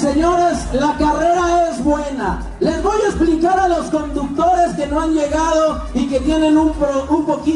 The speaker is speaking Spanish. señores, la carrera es buena. Les voy a explicar a los conductores que no han llegado y que tienen un poquito